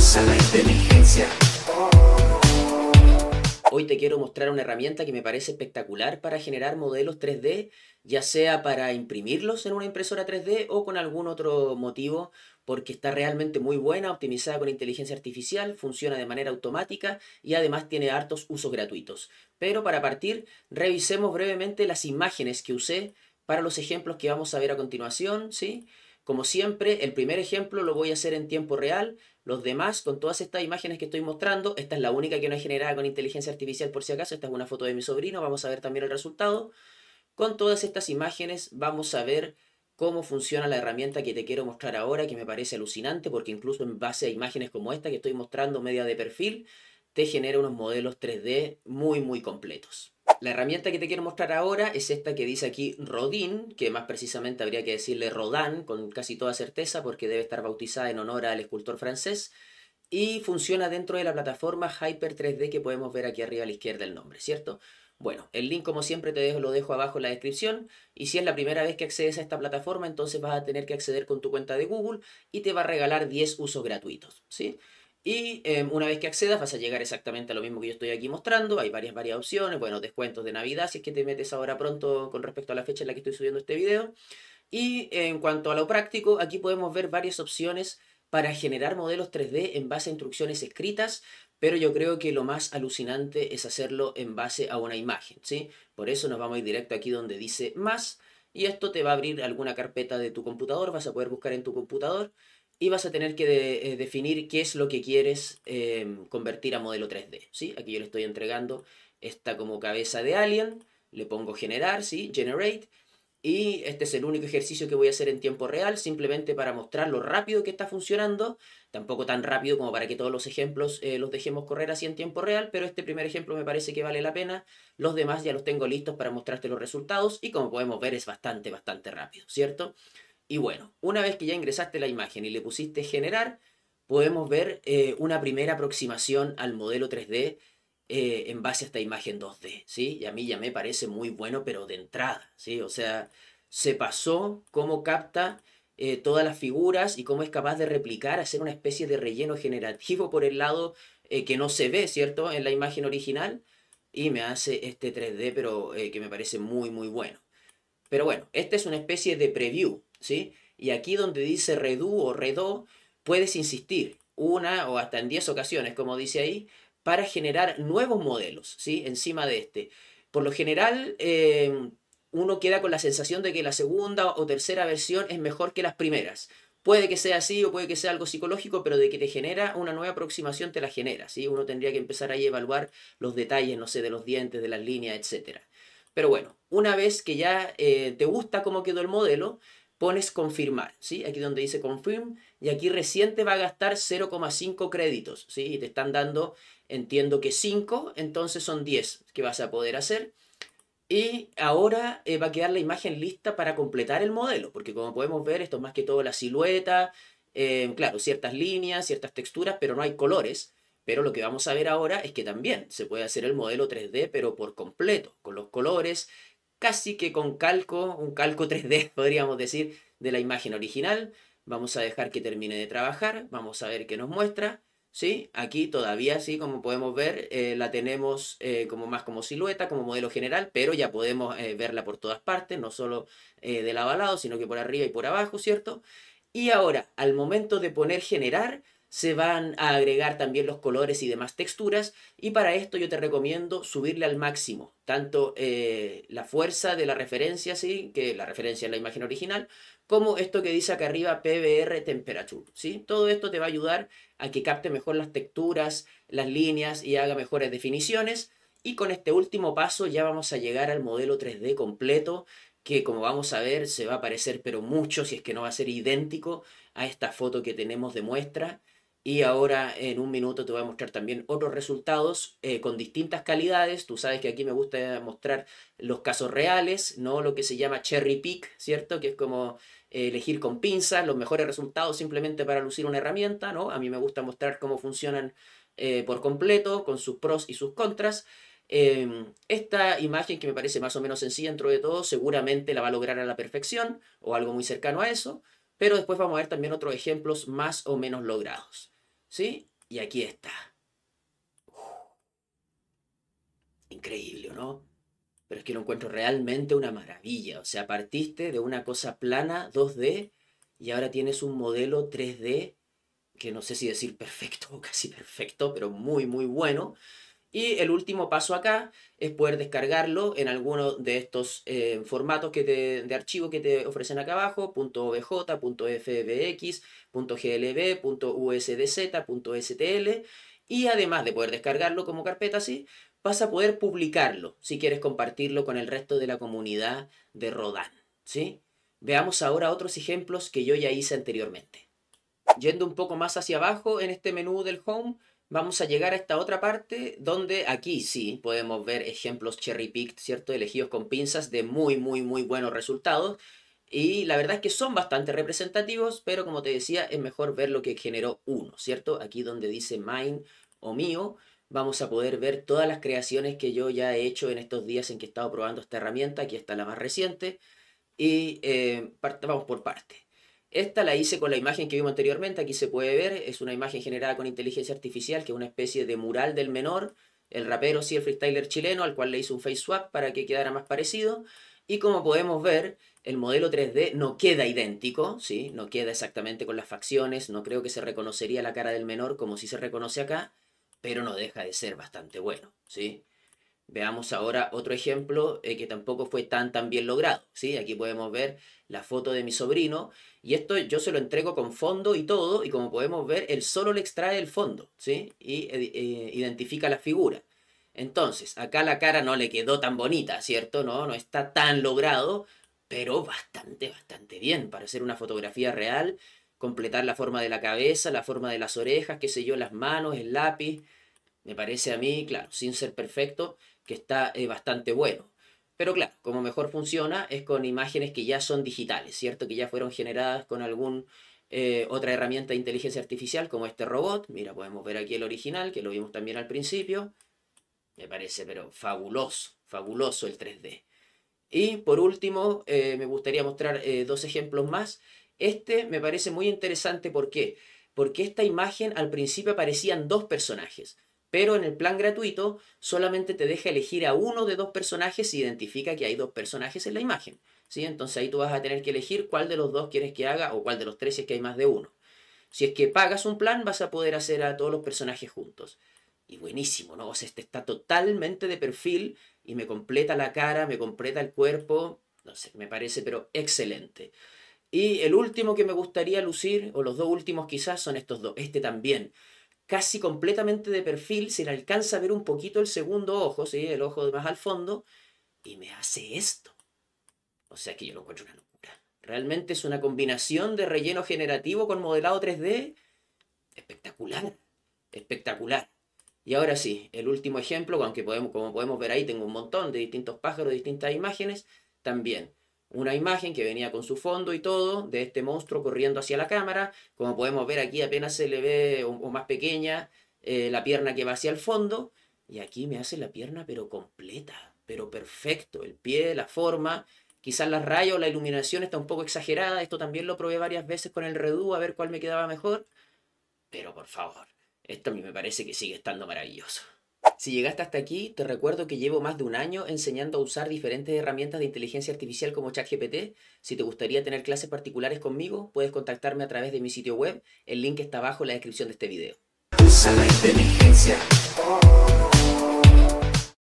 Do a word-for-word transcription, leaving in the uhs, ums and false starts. Usa la inteligencia. Hoy te quiero mostrar una herramienta que me parece espectacular para generar modelos tres D, ya sea para imprimirlos en una impresora tres D o con algún otro motivo, porque está realmente muy buena, optimizada con inteligencia artificial, funciona de manera automática y además tiene hartos usos gratuitos. Pero para partir, revisemos brevemente las imágenes que usé para los ejemplos que vamos a ver a continuación, ¿sí? Como siempre, el primer ejemplo lo voy a hacer en tiempo real. Los demás, con todas estas imágenes que estoy mostrando, esta es la única que no es generada con inteligencia artificial por si acaso, esta es una foto de mi sobrino, vamos a ver también el resultado. Con todas estas imágenes vamos a ver cómo funciona la herramienta que te quiero mostrar ahora, que me parece alucinante, porque incluso en base a imágenes como esta que estoy mostrando, media de perfil, te genera unos modelos tres D muy muy completos. La herramienta que te quiero mostrar ahora es esta que dice aquí Rodin, que más precisamente habría que decirle Rodin con casi toda certeza porque debe estar bautizada en honor al escultor francés, y funciona dentro de la plataforma Hyper tres D que podemos ver aquí arriba a la izquierda el nombre, ¿cierto? Bueno, el link como siempre te dejo, lo dejo abajo en la descripción, y si es la primera vez que accedes a esta plataforma entonces vas a tener que acceder con tu cuenta de Google y te va a regalar diez usos gratuitos, ¿sí? Y eh, una vez que accedas vas a llegar exactamente a lo mismo que yo estoy aquí mostrando. Hay varias, varias opciones, bueno, descuentos de Navidad si es que te metes ahora pronto con respecto a la fecha en la que estoy subiendo este video. Y en cuanto a lo práctico, aquí podemos ver varias opciones para generar modelos tres D en base a instrucciones escritas, pero yo creo que lo más alucinante es hacerlo en base a una imagen, ¿sí? Por eso nos vamos a ir directo aquí donde dice más, y esto te va a abrir alguna carpeta de tu computador, vas a poder buscar en tu computador, y vas a tener que de, eh, definir qué es lo que quieres eh, convertir a modelo tres D, ¿sí? Aquí yo le estoy entregando esta como cabeza de alien, le pongo generar, ¿sí? Generate, y este es el único ejercicio que voy a hacer en tiempo real, simplemente para mostrar lo rápido que está funcionando, tampoco tan rápido como para que todos los ejemplos eh, los dejemos correr así en tiempo real, pero este primer ejemplo me parece que vale la pena, los demás ya los tengo listos para mostrarte los resultados, y como podemos ver es bastante, bastante rápido, ¿cierto? Y bueno, una vez que ya ingresaste la imagen y le pusiste generar, podemos ver eh, una primera aproximación al modelo tres D eh, en base a esta imagen dos D, ¿sí? Y a mí ya me parece muy bueno, pero de entrada, ¿sí? O sea, se pasó cómo capta eh, todas las figuras y cómo es capaz de replicar, hacer una especie de relleno generativo por el lado eh, que no se ve, ¿cierto? En la imagen original, y me hace este tres D, pero eh, que me parece muy, muy bueno. Pero bueno, esta es una especie de preview, ¿sí? Y aquí donde dice redo o redo, puedes insistir una o hasta en diez ocasiones, como dice ahí, para generar nuevos modelos, ¿sí? Encima de este. Por lo general, eh, uno queda con la sensación de que la segunda o tercera versión es mejor que las primeras. Puede que sea así o puede que sea algo psicológico, pero de que te genera una nueva aproximación, te la genera, ¿sí? Uno tendría que empezar ahí a evaluar los detalles, no sé, de los dientes, de las líneas, etcétera. Pero bueno, una vez que ya eh, te gusta cómo quedó el modelo, pones confirmar, ¿sí? Aquí donde dice confirm, y aquí recién te va a gastar cero coma cinco créditos, ¿sí? Y te están dando, entiendo que cinco, entonces son diez que vas a poder hacer. Y ahora eh, va a quedar la imagen lista para completar el modelo, porque como podemos ver, esto es más que todo la silueta, eh, claro, ciertas líneas, ciertas texturas, pero no hay colores. Pero lo que vamos a ver ahora es que también se puede hacer el modelo tres D, pero por completo, con los colores, casi que con calco, un calco tres D, podríamos decir, de la imagen original. Vamos a dejar que termine de trabajar, vamos a ver qué nos muestra, ¿sí? Aquí todavía, sí, como podemos ver, eh, la tenemos eh, como más como silueta, como modelo general, pero ya podemos eh, verla por todas partes, no solo eh, de lado a lado, sino que por arriba y por abajo, ¿cierto? Y ahora, al momento de poner generar, se van a agregar también los colores y demás texturas, y para esto yo te recomiendo subirle al máximo tanto eh, la fuerza de la referencia, ¿sí? Que la referencia es la imagen original, como esto que dice acá arriba P B R Temperature, ¿sí? Todo esto te va a ayudar a que capte mejor las texturas, las líneas y haga mejores definiciones, y con este último paso ya vamos a llegar al modelo tres D completo, que como vamos a ver se va a parecer pero mucho, si es que no va a ser idéntico a esta foto que tenemos de muestra. Y ahora en un minuto te voy a mostrar también otros resultados eh, con distintas calidades. Tú sabes que aquí me gusta mostrar los casos reales, no lo que se llama cherry pick, ¿cierto? Que es como eh, elegir con pinzas los mejores resultados simplemente para lucir una herramienta, ¿no? A mí me gusta mostrar cómo funcionan eh, por completo, con sus pros y sus contras. Eh, esta imagen, que me parece más o menos sencilla dentro de todo, seguramente la va a lograr a la perfección o algo muy cercano a eso. Pero después vamos a ver también otros ejemplos más o menos logrados, ¿sí? Y aquí está. Uf. Increíble, ¿no? Pero es que lo encuentro realmente una maravilla. O sea, partiste de una cosa plana, dos D, y ahora tienes un modelo tres D, que no sé si decir perfecto o casi perfecto, pero muy, muy bueno. Y el último paso acá es poder descargarlo en alguno de estos eh, formatos que te, de archivo que te ofrecen acá abajo, .obj, .fbx, .glb, .usdz, .stl. Y además de poder descargarlo como carpeta así, vas a poder publicarlo si quieres compartirlo con el resto de la comunidad de Rodin, ¿sí? Veamos ahora otros ejemplos que yo ya hice anteriormente. Yendo un poco más hacia abajo en este menú del Home, vamos a llegar a esta otra parte donde aquí sí podemos ver ejemplos cherry-picked, ¿cierto? Elegidos con pinzas de muy, muy, muy buenos resultados. Y la verdad es que son bastante representativos, pero como te decía, es mejor ver lo que generó uno, ¿cierto? Aquí donde dice mine o mío, vamos a poder ver todas las creaciones que yo ya he hecho en estos días en que he estado probando esta herramienta. Aquí está la más reciente. Y eh, vamos por parte. Esta la hice con la imagen que vimos anteriormente, aquí se puede ver, es una imagen generada con inteligencia artificial, que es una especie de mural del menor, el rapero, sí, el freestyler chileno, al cual le hice un face swap para que quedara más parecido, y como podemos ver, el modelo tres D no queda idéntico, ¿sí? No queda exactamente con las facciones, no creo que se reconocería la cara del menor como si se reconoce acá, pero no deja de ser bastante bueno, ¿sí? Veamos ahora otro ejemplo eh, que tampoco fue tan, tan bien logrado, ¿sí? Aquí podemos ver la foto de mi sobrino, y esto yo se lo entrego con fondo y todo, y como podemos ver, él solo le extrae el fondo, ¿sí? Y eh, identifica la figura. Entonces, acá la cara no le quedó tan bonita, ¿cierto? No, no está tan logrado, pero bastante, bastante bien para hacer una fotografía real, completar la forma de la cabeza, la forma de las orejas, qué sé yo, las manos, el lápiz. Me parece a mí, claro, sin ser perfecto, que está eh, bastante bueno. Pero claro, como mejor funciona es con imágenes que ya son digitales, ¿cierto? Que ya fueron generadas con alguna eh, otra herramienta de inteligencia artificial, como este robot. Mira, podemos ver aquí el original, que lo vimos también al principio. Me parece, pero fabuloso, fabuloso el tres D. Y por último, eh, me gustaría mostrar eh, dos ejemplos más. Este me parece muy interesante, ¿por qué? Porque esta imagen al principio aparecían dos personajes. Pero en el plan gratuito solamente te deja elegir a uno de dos personajes si identifica que hay dos personajes en la imagen, ¿sí? Entonces ahí tú vas a tener que elegir cuál de los dos quieres que haga o cuál de los tres si es que hay más de uno. Si es que pagas un plan vas a poder hacer a todos los personajes juntos. Y buenísimo, ¿no? O sea, este está totalmente de perfil y me completa la cara, me completa el cuerpo. No sé, me parece pero excelente. Y el último que me gustaría lucir, o los dos últimos quizás, son estos dos. Este también. Casi completamente de perfil, se le alcanza a ver un poquito el segundo ojo, ¿sí? El ojo más al fondo, y me hace esto. O sea que yo lo encuentro una locura. Realmente es una combinación de relleno generativo con modelado tres D espectacular, espectacular. Y ahora sí, el último ejemplo, aunque podemos, como podemos ver ahí, tengo un montón de distintos pájaros, distintas imágenes, también. Una imagen que venía con su fondo y todo, de este monstruo corriendo hacia la cámara. Como podemos ver aquí apenas se le ve, o, o más pequeña, eh, la pierna que va hacia el fondo. Y aquí me hace la pierna pero completa, pero perfecto. El pie, la forma, quizás la raya o la iluminación está un poco exagerada. Esto también lo probé varias veces con el Redu a ver cuál me quedaba mejor. Pero por favor, esto a mí me parece que sigue estando maravilloso. Si llegaste hasta aquí, te recuerdo que llevo más de un año enseñando a usar diferentes herramientas de inteligencia artificial como ChatGPT. Si te gustaría tener clases particulares conmigo, puedes contactarme a través de mi sitio web. El link está abajo en la descripción de este video. Usa la inteligencia.